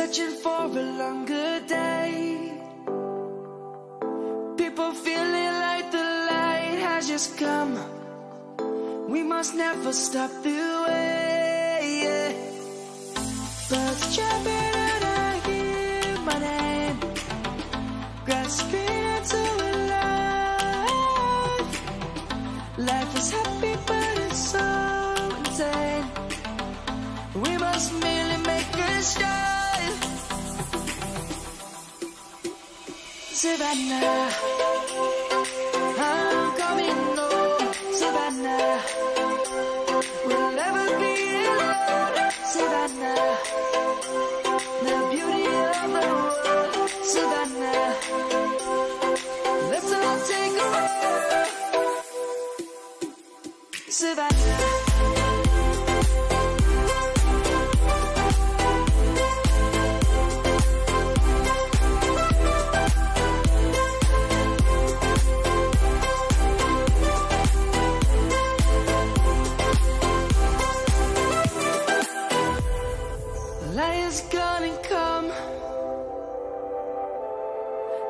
searching for a longer day. People feeling like the light has just come. We must never stop the way, yeah. Birds jumping and I hear my name, grasping into a life. Life is happy but it's so insane. We must merely make a start. Savannah, Savannah, we'll never be alone. Savannah, the beauty of the world. Savannah, let's all take a walk. Savannah. Light is gonna come.